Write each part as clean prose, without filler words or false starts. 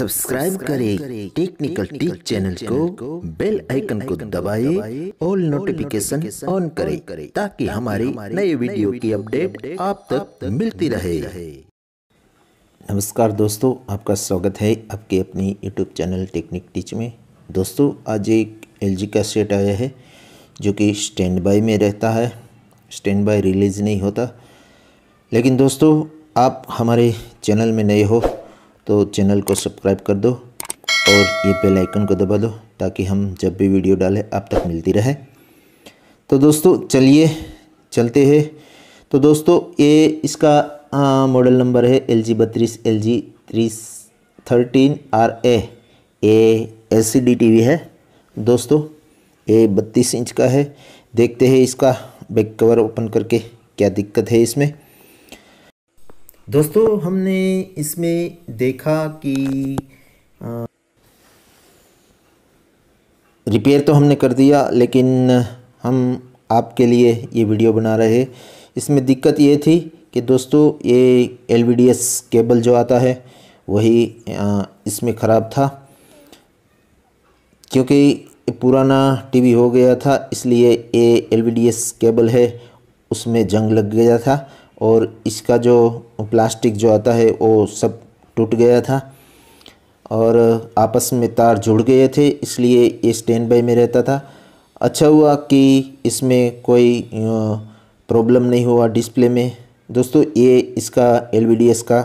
Subscribe करें technical टिच channel को, बेल आइकन को दबाएं, ऑल नोटिफिकेशन ऑन करें ताकि हमारी नए वीडियो की अपडेट आप तक मिलती रहे। नमस्कार दोस्तों, आपका स्वागत है आपके अपनी यूट्यूब चैनल टेक्निकटिच में। दोस्तों, आज एक LG का सेट आया है जो कि स्टैंड बाई में रहता है, स्टैंड बाई रिलीज़ नहीं होता। लेकिन दोस्तों, आप हमारे चैनल में नए हो तो चैनल को सब्सक्राइब कर दो और ये बेल आइकन को दबा दो ताकि हम जब भी वीडियो डालें आप तक मिलती रहे। तो दोस्तों चलिए चलते हैं। तो दोस्तों ये इसका मॉडल नंबर है LG 32 LG 313RA। ये LCD TV है दोस्तों, ये 32 इंच का है। देखते हैं इसका बैक कवर ओपन करके क्या दिक्कत है इसमें। दोस्तों हमने इसमें देखा कि रिपेयर तो हमने कर दिया, लेकिन हम आपके लिए ये वीडियो बना रहे हैं। इसमें दिक्कत ये थी कि दोस्तों ये LVDS केबल जो आता है वही इसमें ख़राब था, क्योंकि पुराना टीवी हो गया था, इसलिए ये LVDS केबल है उसमें जंग लग गया था और इसका जो प्लास्टिक जो आता है वो सब टूट गया था और आपस में तार जुड़ गए थे, इसलिए ये स्टैंड बाई में रहता था। अच्छा हुआ कि इसमें कोई प्रॉब्लम नहीं हुआ डिस्प्ले में। दोस्तों ये इसका LVDS का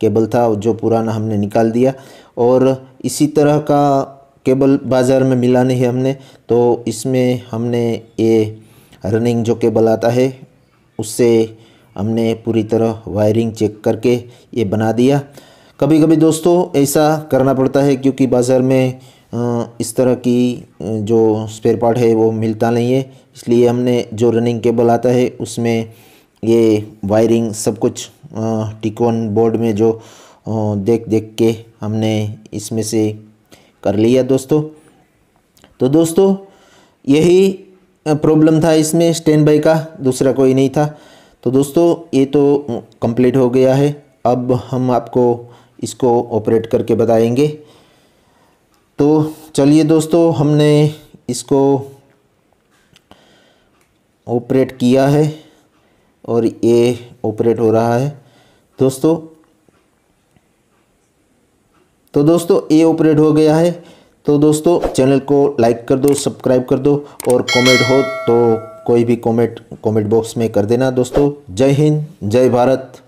केबल था जो पुराना हमने निकाल दिया, और इसी तरह का केबल बाज़ार में मिला नहीं हमने, तो इसमें हमने ये रनिंग जो केबल आता है उससे हमने पूरी तरह वायरिंग चेक करके ये बना दिया। कभी कभी दोस्तों ऐसा करना पड़ता है क्योंकि बाज़ार में इस तरह की जो स्पेयर पार्ट है वो मिलता नहीं है, इसलिए हमने जो रनिंग केबल आता है उसमें ये वायरिंग सब कुछ टिकोन बोर्ड में जो देख के हमने इसमें से कर लिया दोस्तों। तो दोस्तों यही प्रॉब्लम था इसमें स्टैंड बाई का, दूसरा कोई नहीं था। तो दोस्तों ये तो कंप्लीट हो गया है, अब हम आपको इसको ऑपरेट करके बताएंगे। तो चलिए दोस्तों, हमने इसको ऑपरेट किया है और ये ऑपरेट हो रहा है दोस्तों। तो दोस्तों ये ऑपरेट हो गया है। तो दोस्तों चैनल को लाइक कर दो, सब्सक्राइब कर दो और कमेंट हो तो कोई भी कमेंट बॉक्स में कर देना दोस्तों। जय हिंद, जय भारत।